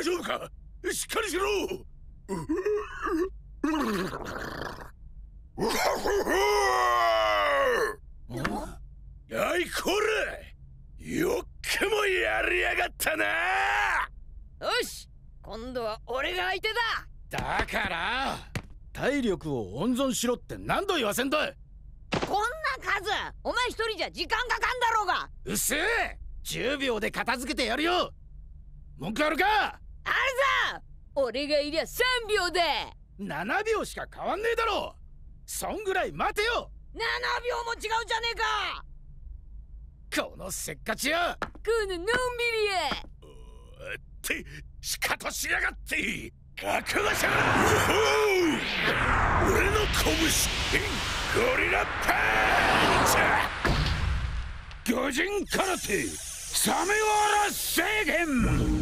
大丈夫か？しっかりしろ！やいこれ！よっけもやりやがったな！よし！今度は俺が相手だ！だから体力を温存しろって何度言わせんだい！こんな数お前一人じゃ時間かかんだろうが。うっせえ、10秒で片付けてやるよ。文句あるか？あるぞ。俺がいりゃ3秒で。7秒しか変わんねえだろ。そんぐらい待てよ。7秒も違うじゃねえか。このせっかちや、こののんびりやって仕方しやがって。覚悟しろ。俺の拳ゴリラパンチ！魚人空手サメワラ制限！